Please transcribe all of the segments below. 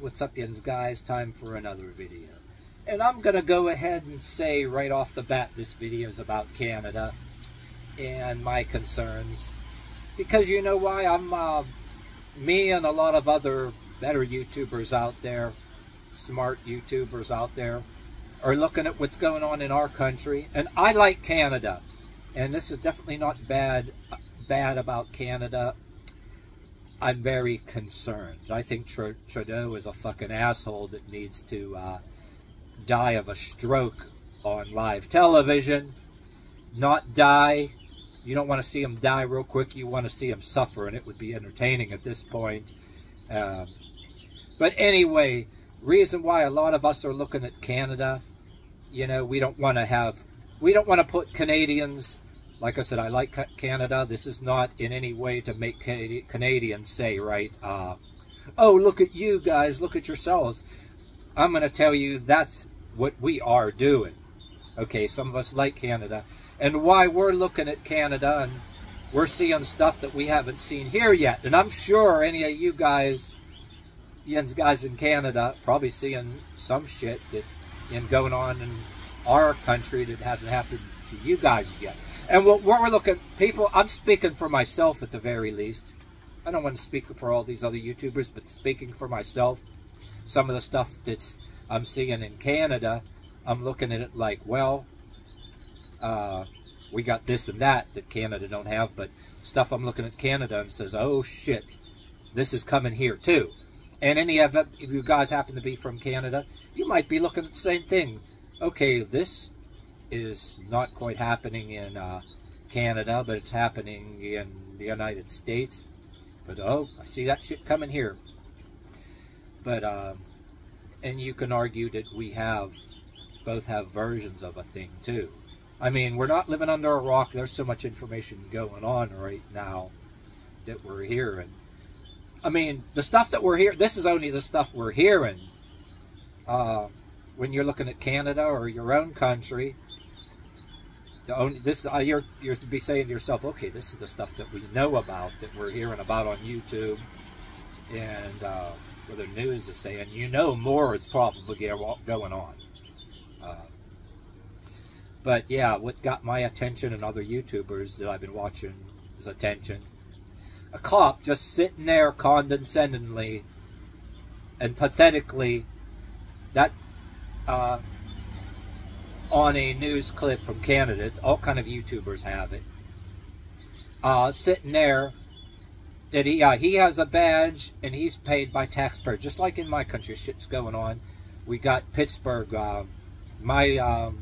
What's up, guys? Time for another video. And I'm going to go ahead and say right off the bat this video is about Canada and my concerns. Because you know why? Me and a lot of other better YouTubers out there, smart YouTubers out there, are looking at what's going on in our country. And I like Canada. And this is definitely not bad about Canada. I'm very concerned. I think Trudeau is a fucking asshole that needs to die of a stroke on live television. Not die. You don't want to see him die real quick. You want to see him suffer, and it would be entertaining at this point. But anyway, reason why a lot of us are looking at Canada, you know, we don't want to put Canadians... Like I said, I like Canada. This is not in any way to make Canadians say, right, oh, look at you guys, look at yourselves. I'm going to tell you that's what we are doing. Okay, some of us like Canada. And why we're looking at Canada and we're seeing stuff that we haven't seen here yet. And I'm sure any of you guys in Canada probably seeing some shit that going on in our country that hasn't happened to you guys yet. And what we're looking, people, I'm speaking for myself at the very least. I don't want to speak for all these other YouTubers, but speaking for myself, some of the stuff that's I'm seeing in Canada, I'm looking at it like, well, we got this and that Canada don't have, but stuff I'm looking at Canada and says, oh shit, this is coming here too. And any of it, if you guys happen to be from Canada, you might be looking at the same thing. Okay, this is not quite happening in Canada, but it's happening in the United States. But oh, I see that shit coming here. But and you can argue that we both have versions of a thing too. I mean, we're not living under a rock. There's so much information going on right now that we're hearing. I mean, the stuff that we're hearing, this is only the stuff we're hearing. When you're looking at Canada or your own country, you're to be saying to yourself, okay, this is the stuff that we know about, that we're hearing about on YouTube, and where the news is saying, you know, more is probably going on. But yeah, what got my attention and other YouTubers that I've been watching is attention. A cop just sitting there condescendingly and pathetically, on a news clip from Canada, all kind of YouTubers have it, sitting there, that he has a badge and he's paid by taxpayers, just like in my country. Shit's going on. We got Pittsburgh, my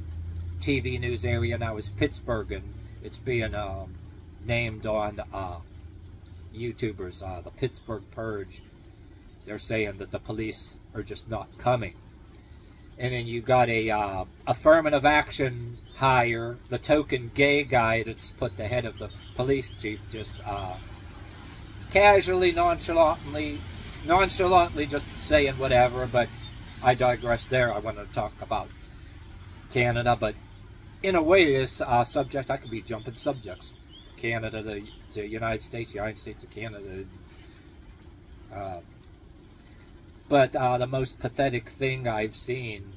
TV news area now is Pittsburgh, and it's being named on YouTubers, the Pittsburgh Purge. They're saying that the police are just not coming. And then you got a affirmative action hire, the token gay guy that's put the head of the police chief, just casually, nonchalantly just saying whatever. But I digress there. I want to talk about Canada, but in a way, this subject, I could be jumping subjects. Canada to United States, United States to Canada. But the most pathetic thing I've seen,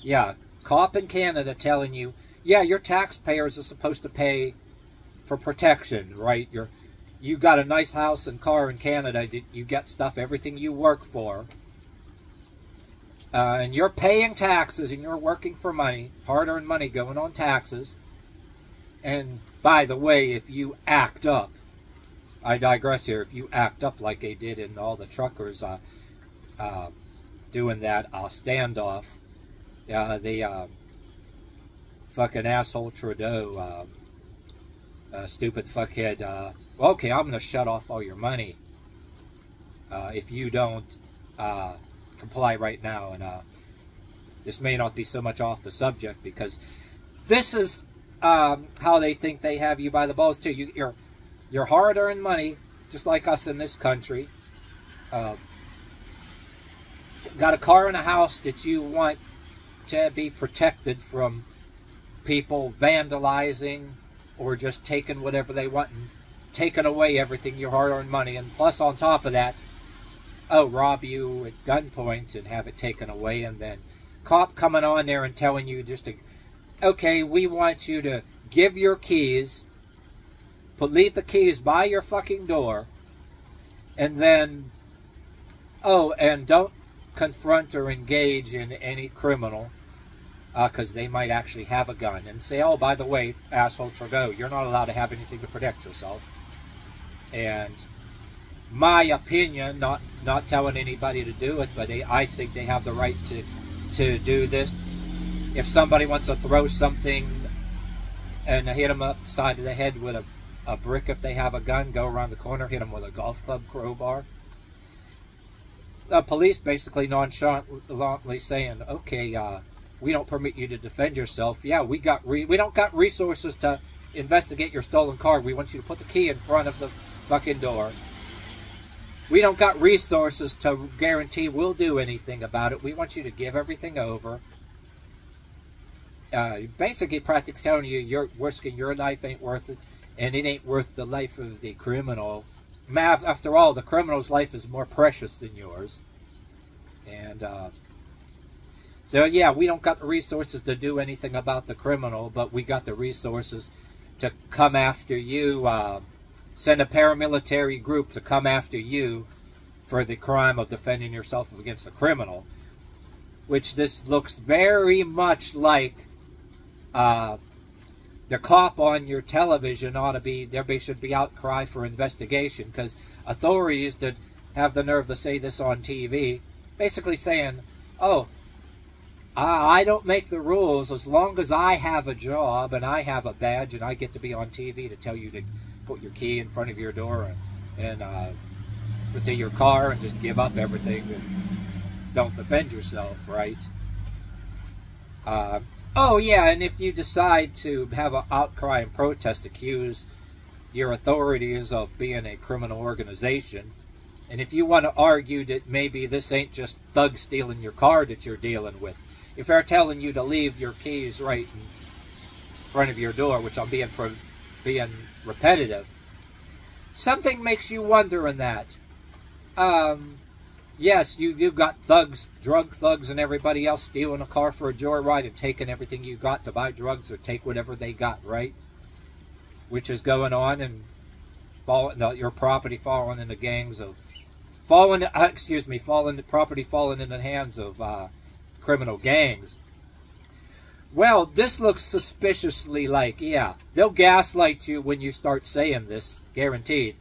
yeah, cop in Canada telling you, yeah, your taxpayers are supposed to pay for protection, right? Your you got a nice house and car in Canada, you get stuff, everything you work for, and you're paying taxes and you're working for money, hard-earned money going on taxes. And by the way, if you act up, I digress here, if you act up like they did in all the truckers doing that standoff, the fucking asshole Trudeau, stupid fuckhead, okay, I'm going to shut off all your money if you don't comply right now. And this may not be so much off the subject, because this is how they think they have you by the balls too. Your hard-earned money, just like us in this country, got a car and a house that you want to be protected from people vandalizing or just taking whatever they want and taking away everything, your hard-earned money. And plus on top of that, oh, rob you at gunpoint and have it taken away, and then cop coming on there and telling you just to, okay, we want you to give your keys, leave the keys by your fucking door, and then, oh, and don't confront or engage in any criminal, because they might actually have a gun, and say, oh, by the way, asshole Trudeau, you're not allowed to have anything to protect yourself. And my opinion, not telling anybody to do it, but I think they have the right to do this. If somebody wants to throw something and hit them upside of the head with a brick, if they have a gun, go around the corner, hit them with a golf club, crowbar. The police basically nonchalantly saying, okay, we don't permit you to defend yourself. Yeah, we don't got resources to investigate your stolen car. We want you to put the key in front of the fucking door. We don't got resources to guarantee we'll do anything about it. We want you to give everything over. Basically practically telling you you're risking your life ain't worth it. And it ain't worth the life of the criminal. After all, the criminal's life is more precious than yours. And so, yeah, we don't got the resources to do anything about the criminal, but we got the resources to come after you, send a paramilitary group to come after you for the crime of defending yourself against a criminal, which this looks very much like... the cop on your television ought to be, there should be outcry for investigation, because authorities that have the nerve to say this on TV, basically saying, oh, I don't make the rules as long as I have a job and I have a badge and I get to be on TV to tell you to put your key in front of your door and to your car and just give up everything and don't defend yourself, right? Oh, yeah, and if you decide to have an outcry and protest, accuse your authorities of being a criminal organization, and if you want to argue that maybe this ain't just thugs stealing your car that you're dealing with, if they're telling you to leave your keys right in front of your door, which I'm being repetitive, something makes you wonder in that. Yes, you got thugs, drug thugs and everybody else stealing a car for a joyride and taking everything you got to buy drugs or take whatever they got, right? Which is going on, and your property falling into gangs of... property falling in the hands of criminal gangs. Well, this looks suspiciously like, yeah, they'll gaslight you when you start saying this, guaranteed.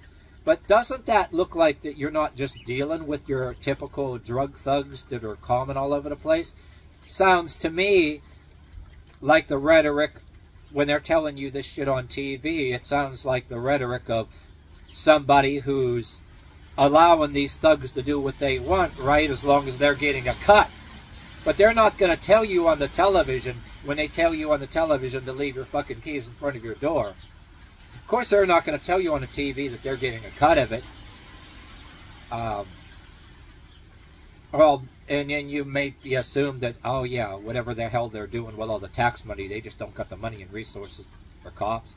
But doesn't that look like that you're not just dealing with your typical drug thugs that are common all over the place? Sounds to me like the rhetoric when they're telling you this shit on TV. It sounds like the rhetoric of somebody who's allowing these thugs to do what they want, right, as long as they're getting a cut. But they're not going to tell you on the television, when they tell you on the television to leave your fucking keys in front of your door. Of course, they're not going to tell you on the TV that they're getting a cut of it. Well, and then you may be assumed that, oh yeah, whatever the hell they're doing with all the tax money, they just don't got the money and resources for cops.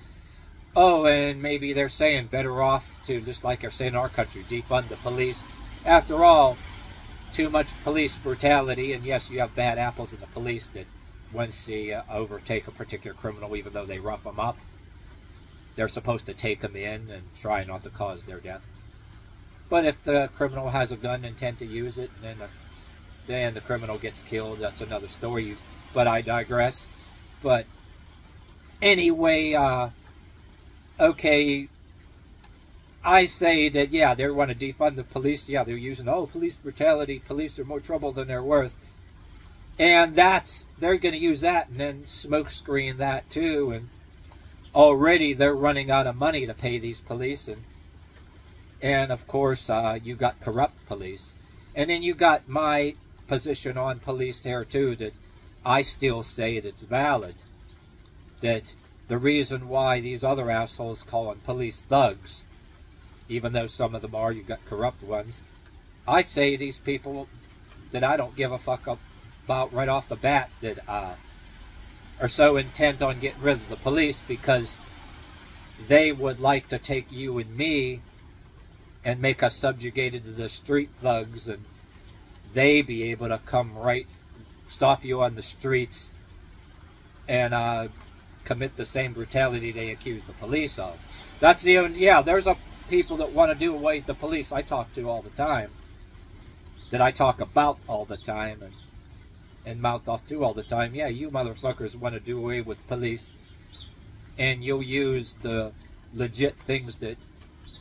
Oh, and maybe they're saying better off to, just like they're saying in our country, defund the police. After all, too much police brutality, and yes, you have bad apples in the police that once they overtake a particular criminal, even though they rough them up. they're supposed to take them in and try not to cause their death. But if the criminal has a gun and intent to use it, and then the criminal gets killed, that's another story. But I digress. But anyway, okay, I say that, yeah, they want to defund the police. Yeah, they're using, oh, police brutality. Police are more trouble than they're worth. And that's, they're going to use that and then smokescreen that too. And already they're running out of money to pay these police. And of course, you got corrupt police. And then you got my position on police here too, that I still say that's valid. That the reason why these other assholes call them police thugs, even though some of them are, you got corrupt ones, I say these people that I don't give a fuck about right off the bat that are so intent on getting rid of the police because they would like to take you and me and make us subjugated to the street thugs, and they be able to come right, stop you on the streets and commit the same brutality they accuse the police of. That's the only, yeah, there's a people that want to do away with the police I talk to all the time, that I talk about all the time and mouth off to all the time. Yeah, you motherfuckers want to do away with police, and you'll use the legit things that,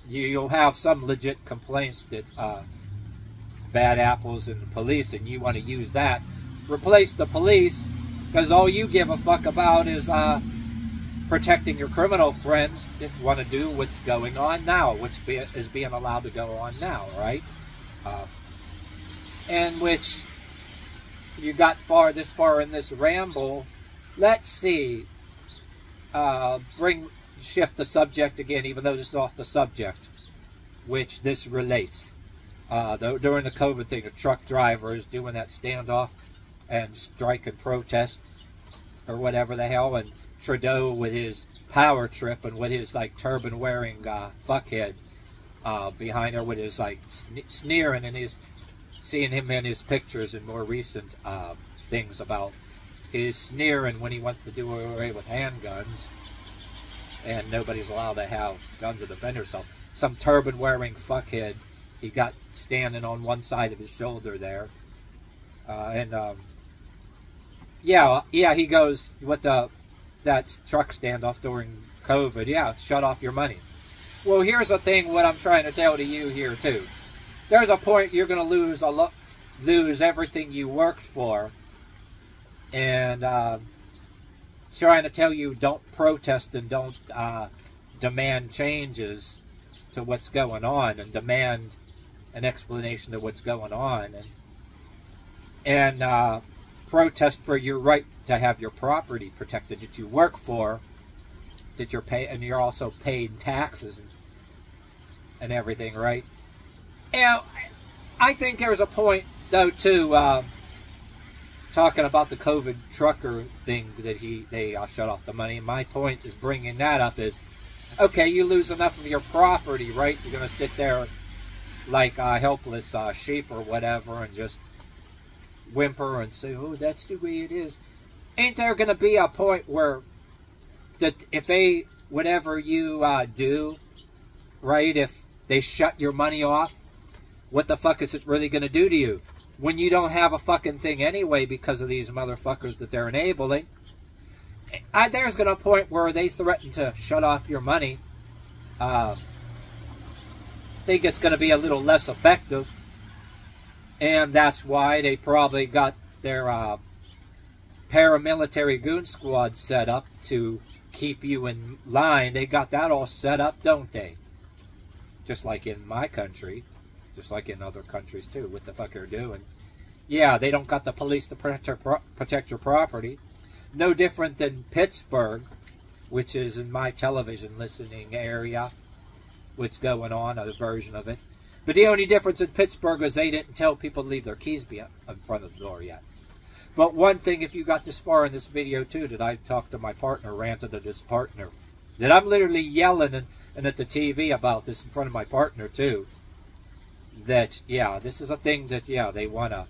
you'll have some legit complaints that bad apples in the police, and you want to use that. Replace the police, because all you give a fuck about is protecting your criminal friends that want to do what's going on now, which is being allowed to go on now, right? And which you got this far in this ramble. Let's see. Shift the subject again, even though this is off the subject, which this relates. During the COVID thing, a truck driver is doing that standoff and strike and protest or whatever the hell, and Trudeau with his power trip and with his like turban wearing fuckhead behind her with his like sneering, and his seeing him in his pictures and more recent things about his sneering when he wants to do away with handguns and nobody's allowed to have guns to defend herself. Some turban wearing fuckhead he got standing on one side of his shoulder there, and he goes with the that truck standoff during COVID. Yeah, shut off your money. Well, here's the thing, what I'm trying to tell to you here too. There's a point you're going to lose everything you worked for. And trying to tell you don't protest and don't demand changes to what's going on and demand an explanation to what's going on. And protest for your right to have your property protected that you work for, that you're pay, and you're also paid taxes and everything, right? And I think there's a point though too, talking about the COVID trucker thing that they shut off the money. My point is bringing that up is, okay, you lose enough of your property, right? You're gonna sit there like helpless sheep or whatever and just whimper and say, oh, that's the way it is. Ain't there going to be a point where that if they, whatever you do, right, if they shut your money off, what the fuck is it really going to do to you? When you don't have a fucking thing anyway because of these motherfuckers that they're enabling, there's going to be a point where they threaten to shut off your money. I think it's going to be a little less effective. And that's why they probably got their paramilitary goon squad set up to keep you in line. They got that all set up, don't they? Just like in my country. Just like in other countries, too. What the fuck they're doing. Yeah, they don't got the police to protect your property. No different than Pittsburgh, which is in my television listening area. What's going on, a version of it. But the only difference in Pittsburgh is they didn't tell people to leave their keys in front of the door yet. But one thing, if you got this far in this video too, that I talked to my partner, ranted to this partner, that I'm literally yelling and at the TV about this in front of my partner too, that, yeah, this is a thing that, yeah, they want to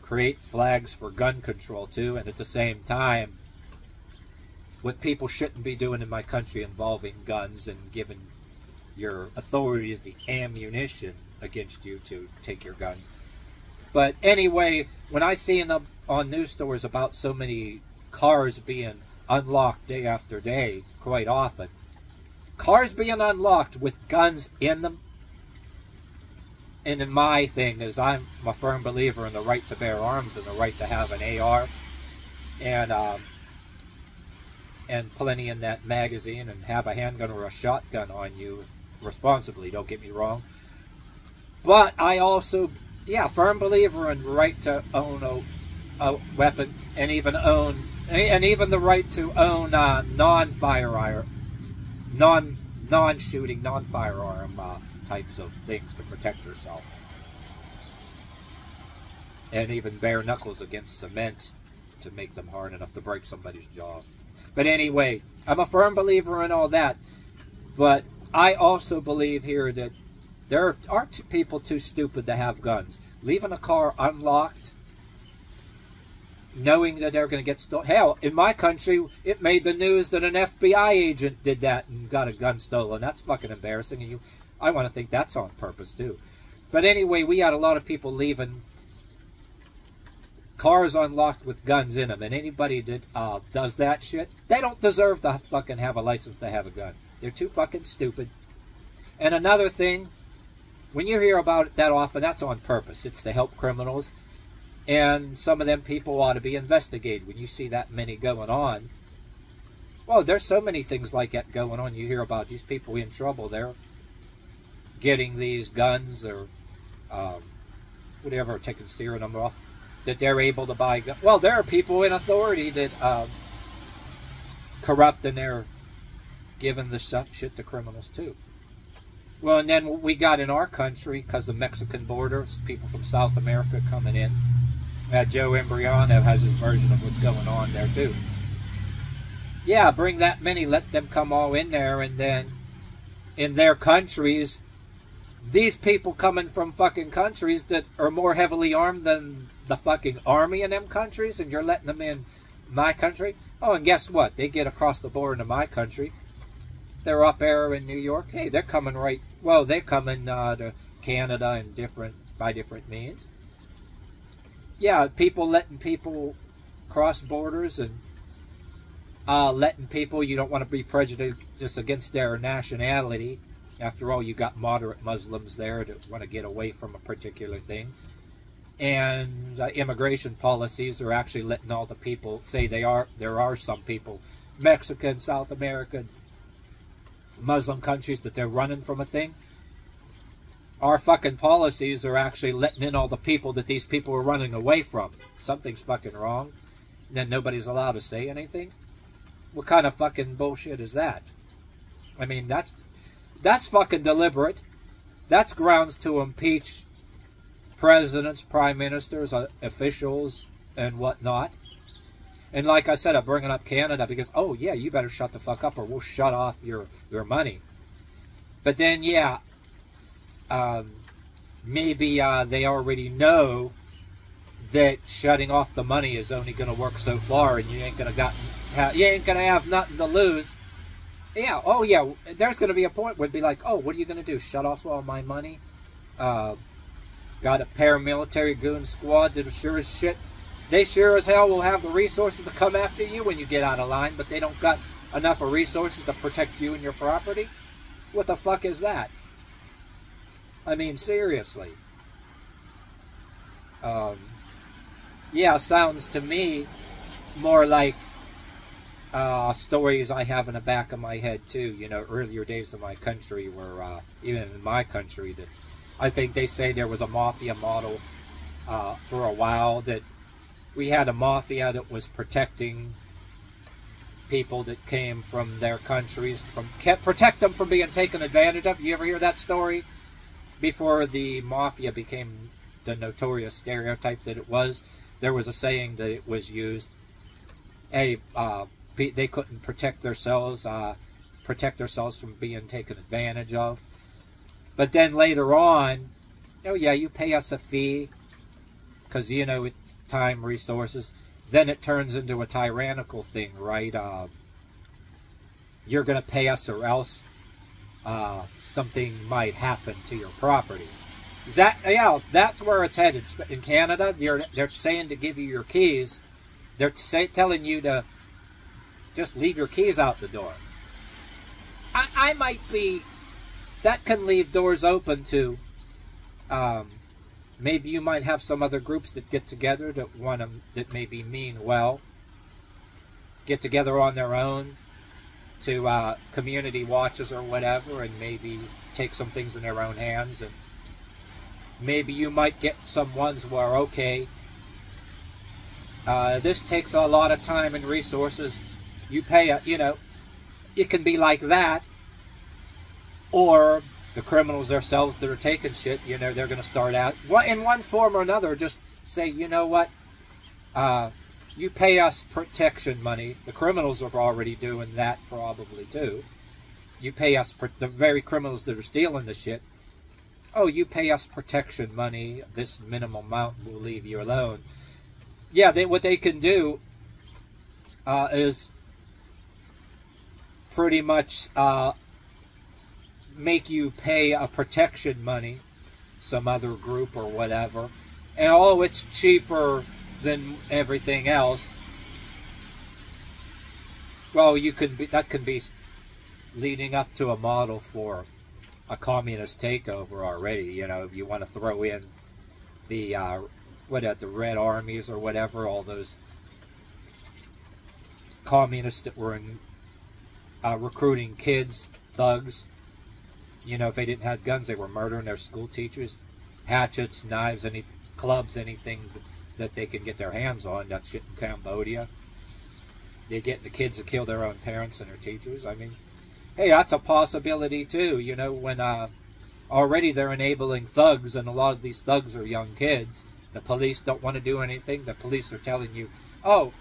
create flags for gun control too, and at the same time, what people shouldn't be doing in my country involving guns and giving your authorities the ammunition against you to take your guns. But anyway, when I see on news stories about so many cars being unlocked day after day, quite often, cars being unlocked with guns in them, and in my thing is I'm a firm believer in the right to bear arms and the right to have an AR and plenty in that magazine and have a handgun or a shotgun on you responsibly, don't get me wrong. But I also, yeah, firm believer in the right to own a weapon and even the right to own non-firearm types of things to protect yourself. And even bare knuckles against cement to make them hard enough to break somebody's jaw. But anyway, I'm a firm believer in all that. But I also believe here that there aren't people too stupid to have guns. Leaving a car unlocked, knowing that they're going to get stolen. Hell, in my country, it made the news that an FBI agent did that and got a gun stolen. That's fucking embarrassing. And I want to think that's on purpose, too. But anyway, we had a lot of people leaving cars unlocked with guns in them. And anybody that does that shit, they don't deserve to fucking have a license to have a gun. They're too fucking stupid. And another thing, when you hear about it that often, that's on purpose. It's to help criminals. And some of them people ought to be investigated when you see that many going on. Well, there's so many things like that going on. You hear about these people in trouble. They're getting these guns or whatever, taking searing them off, that they're able to buy guns. Well, there are people in authority that corrupt and they're giving the shit to criminals too. Well, and then what we got in our country, because the Mexican border, people from South America coming in. Joe Embriano has his version of what's going on there, too. Yeah, bring that many, let them come all in there, and then in their countries, these people coming from fucking countries that are more heavily armed than the fucking army in them countries, and you're letting them in my country? Oh, and guess what? They get across the border into my country. They're up there in New York. Hey, they're coming right... Well, they're coming to Canada and by different means. Yeah, people letting people cross borders and letting people... You don't want to be prejudiced against their nationality. After all, you got moderate Muslims there that want to get away from a particular thing. And immigration policies are actually letting all the people... Say they are. There are some people, Mexican, South American, Muslim countries, that they're running from a thing. Our fucking policies are actually letting in all the people that these people are running away from. Something's fucking wrong. And then nobody's allowed to say anything. What kind of fucking bullshit is that? I mean, that's fucking deliberate. That's grounds to impeach presidents, prime ministers, officials, and whatnot. And like I said, I'm bringing up Canada because, oh, yeah, you better shut the fuck up or we'll shut off your money. But then, yeah, maybe they already know that shutting off the money is only going to work so far and you ain't going to have nothing to lose. Yeah, oh, yeah, there's going to be a point where it'd be like, oh, what are you going to do, shut off all my money? Got a paramilitary goon squad that sure as shit. They sure as hell will have the resources to come after you when you get out of line, but they don't got enough of resources to protect you and your property? What the fuck is that? I mean, seriously. Yeah, sounds to me more like stories I have in the back of my head, too. You know, earlier days of my country were, even in my country, that's, I think they say there was a mafia model for a while that... We had a mafia that was protecting people that came from their countries, protect them from being taken advantage of. You ever hear that story? Before the mafia became the notorious stereotype that it was, there was a saying that it was used. Hey, they couldn't protect themselves from being taken advantage of. But then later on, oh yeah, you pay us a fee because, you know, it, time, resources, then it turns into a tyrannical thing, right? you're going to pay us or else something might happen to your property. Is that, yeah, that's where it's headed. In Canada, they're saying to give you your keys. They're telling you to just leave your keys out the door. I might be, that can leave doors open to, maybe you might have some other groups that get together that want to, that maybe mean well, get together on their own to community watches or whatever, and maybe take some things in their own hands. And maybe you might get some ones who are okay. This takes a lot of time and resources. You pay, you know, it can be like that, or the criminals themselves that are taking shit, you know, they're going to start out in one form or another, just say, you know what, you pay us protection money. The criminals are already doing that probably too. You pay us, the very criminals that are stealing the shit, oh, you pay us protection money, this minimum amount, we'll leave you alone. Yeah, what they can do is pretty much make you pay a protection money, some other group or whatever, and oh, it's cheaper than everything else. Well, you could be, that can be leading up to a model for a communist takeover already. You know, if you want to throw in the the Red Armies or whatever, all those communists that were in, recruiting kids, thugs. You know, if they didn't have guns, they were murdering their school teachers, hatchets, knives, any clubs, anything that they can get their hands on. That shit in Cambodia. They get the kids to kill their own parents and their teachers. I mean, hey, that's a possibility too. You know, when already they're enabling thugs, and a lot of these thugs are young kids. The police don't want to do anything. The police are telling you, oh,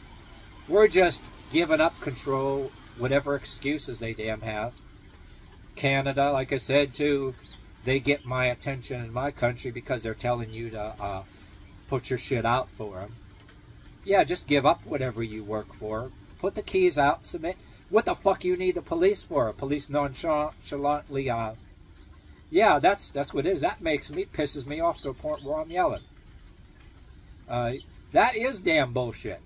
we're just giving up control, whatever excuses they damn have. Canada, like I said, too, they get my attention in my country because they're telling you to put your shit out for them. Yeah, just give up whatever you work for. Put the keys out, submit. What the fuck you need the police for? Police nonchalantly, yeah, that's what it is. That makes me, pisses me off to a point where I'm yelling. That is damn bullshit.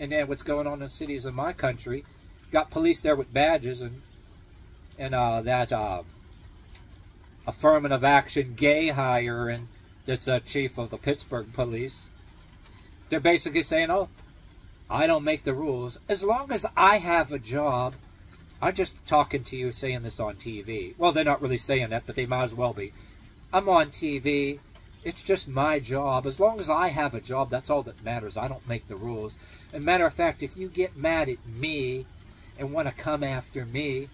And then what's going on in cities in my country, got police there with badges and that affirmative action gay hire, and that's the chief of the Pittsburgh police. They're basically saying, oh, I don't make the rules. As long as I have a job, I'm just talking to you saying this on TV. Well, they're not really saying that, but they might as well be. I'm on TV. It's just my job. As long as I have a job, that's all that matters. I don't make the rules. As a matter of fact, if you get mad at me and want to come after me,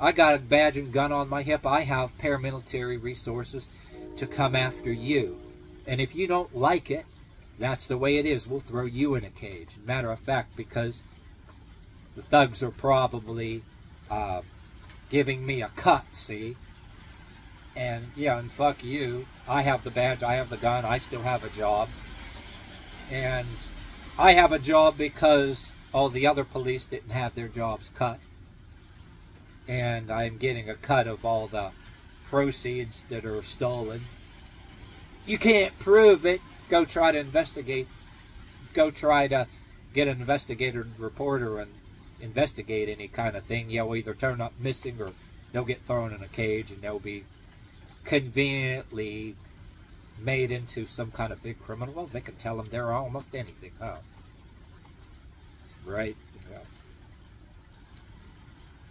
I got a badge and gun on my hip. I have paramilitary resources to come after you. And if you don't like it, that's the way it is. We'll throw you in a cage. Matter of fact, because the thugs are probably giving me a cut, see? And yeah, and fuck you. I have the badge, I have the gun, I still have a job. And I have a job because all the other police didn't have their jobs cut. And I'm getting a cut of all the proceeds that are stolen. You can't prove it. Go try to investigate. Go try to get an investigator reporter and investigate any kind of thing. You'll either turn up missing or they'll get thrown in a cage and they'll be conveniently made into some kind of big criminal. Well, they can tell them they're almost anything, huh? Right? Yeah.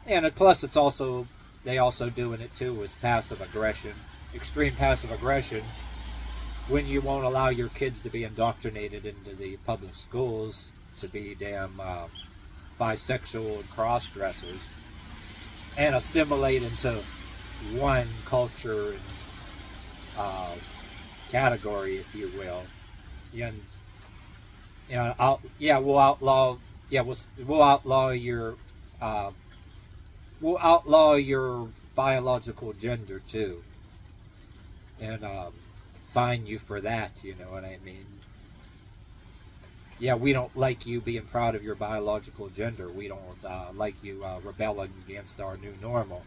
And plus, it's also, they also doing it too with passive aggression, extreme passive aggression, when you won't allow your kids to be indoctrinated into the public schools to be damn bisexual and cross-dressers and assimilate into one culture and category, if you will. And you know, we'll outlaw your biological gender too, and fine you for that, you know what I mean? yeah, we don't like you being proud of your biological gender. We don't like you rebelling against our new normal.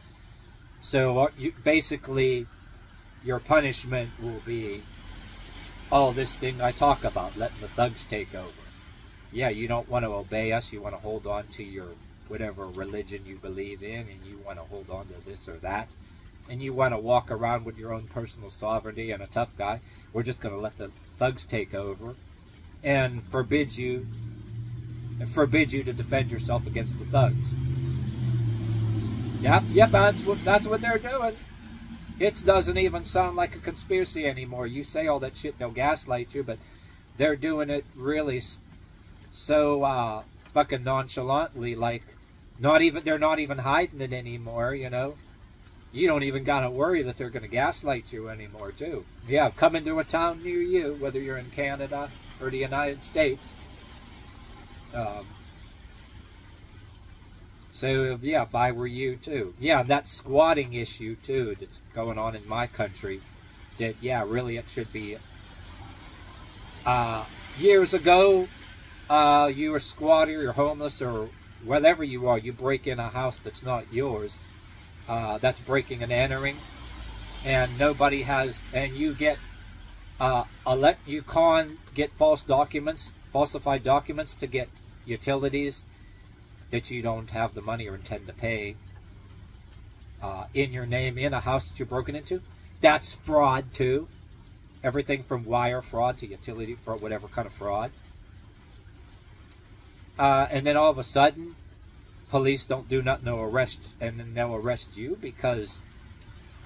So basically, your punishment will be, oh, this thing I talk about, letting the thugs take over. Yeah, you don't want to obey us. You want to hold on to your whatever religion you believe in, and you want to hold on to this or that, and you want to walk around with your own personal sovereignty and a tough guy. We're just going to let the thugs take over and forbid you to defend yourself against the thugs. Yep, that's what they're doing. It doesn't even sound like a conspiracy anymore. You say all that shit, they'll gaslight you, but they're doing it really so fucking nonchalantly, like they're not even hiding it anymore, you know. You don't even gotta worry that they're gonna gaslight you anymore, too. Yeah, coming to a town near you, whether you're in Canada or the United States. So yeah, if I were you too. Yeah, that squatting issue too that's going on in my country. That yeah, really it should be. Years ago, you were a squatter, you're homeless, or whatever you are. You break in a house that's not yours. That's breaking and entering, and nobody has, and you get get false documents, falsified documents to get utilities that you don't have the money or intend to pay in your name in a house that you're broken into. That's fraud too. Everything from wire fraud to utility fraud, whatever kind of fraud. And then all of a sudden, police don't do nothing to arrest, and then they'll arrest you because,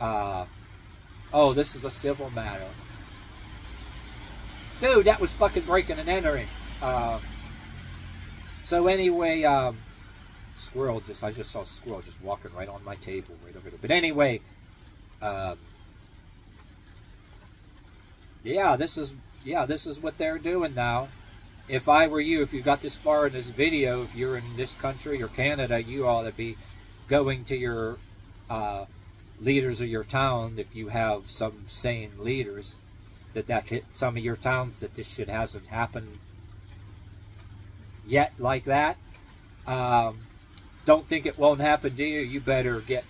oh, this is a civil matter. Dude, that was fucking breaking and entering. So anyway, I just saw a squirrel just walking right on my table right over there. But anyway, yeah, this is what they're doing now. If I were you, if you got this far in this video, if you're in this country or Canada, you ought to be going to your leaders of your town, if you have some sane leaders, that hit some of your towns, that this shit hasn't happened yet like that. Don't think it won't happen to you. You better get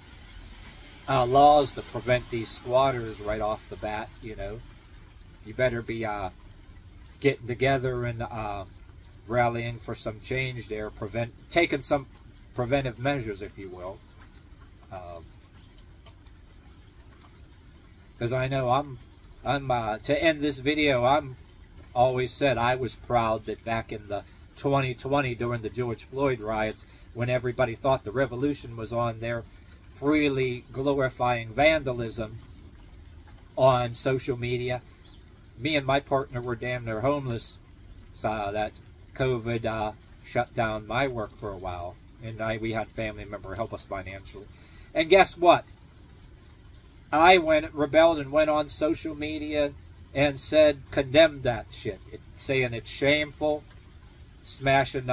laws to prevent these squatters right off the bat, you know. You better be... getting together and rallying for some change there, taking some preventive measures, if you will. Because I know I'm to end this video, I'm always said I was proud that back in the 2020 during the George Floyd riots, when everybody thought the revolution was on there, freely glorifying vandalism on social media. Me and my partner were damn near homeless, so that COVID shut down my work for a while. And we had family member help us financially. And guess what? I rebelled and went on social media and condemned that shit. Saying it's shameful, smashing,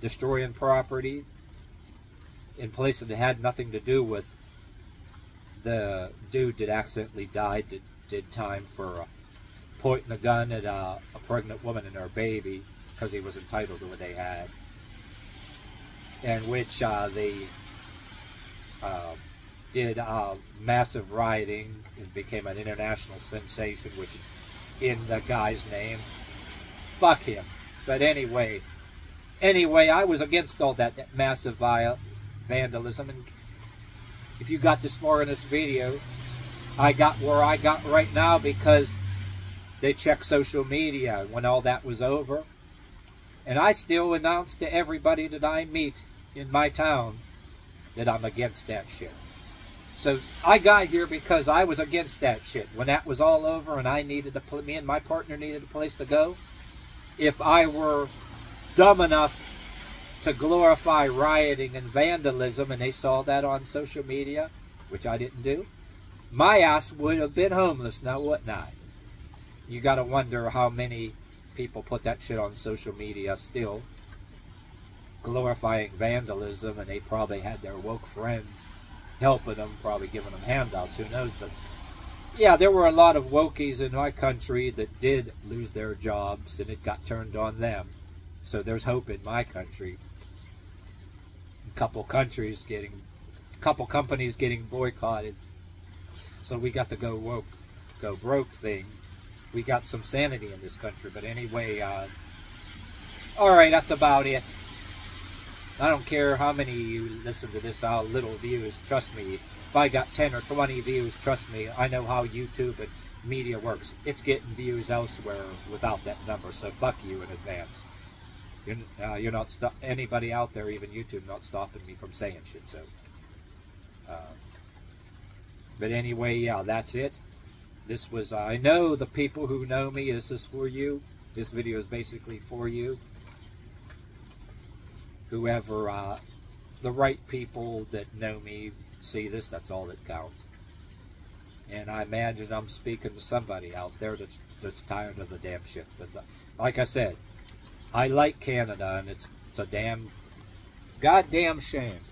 destroying property in places that had nothing to do with the dude that accidentally died that did time for... pointing a gun at a pregnant woman and her baby because he was entitled to what they had, and which they did massive rioting. It became an international sensation, which in the guy's name, fuck him. But anyway, I was against all that massive vandalism, and if you got this far in this video, I got where I got right now because they checked social media when all that was over. And I still announce to everybody that I meet in my town that I'm against that shit. So I got here because I was against that shit. When that was all over and me and my partner needed a place to go, if I were dumb enough to glorify rioting and vandalism and they saw that on social media, which I didn't do, my ass would have been homeless, now wouldn't I? You got to wonder how many people put that shit on social media still, glorifying vandalism, and they probably had their woke friends helping them, probably giving them handouts, who knows, but yeah, there were a lot of wokies in my country that did lose their jobs, and it got turned on them. So there's hope in my country. A couple companies getting boycotted. So we got the go woke, go broke thing. We got some sanity in this country. But anyway, all right, that's about it. I don't care how many you listen to this, how little views, trust me. If I got 10 or 20 views, trust me, I know how YouTube and media works. It's getting views elsewhere without that number, so fuck you in advance. You're not anybody out there, even YouTube, not stopping me from saying shit, so. But anyway, yeah, that's it. This was, I know the people who know me, this is for you. This video is basically for you. Whoever, the right people that know me see this, that's all that counts. And I imagine I'm speaking to somebody out there that's tired of the damn shit. But like I said, I like Canada, and it's a damn goddamn shame.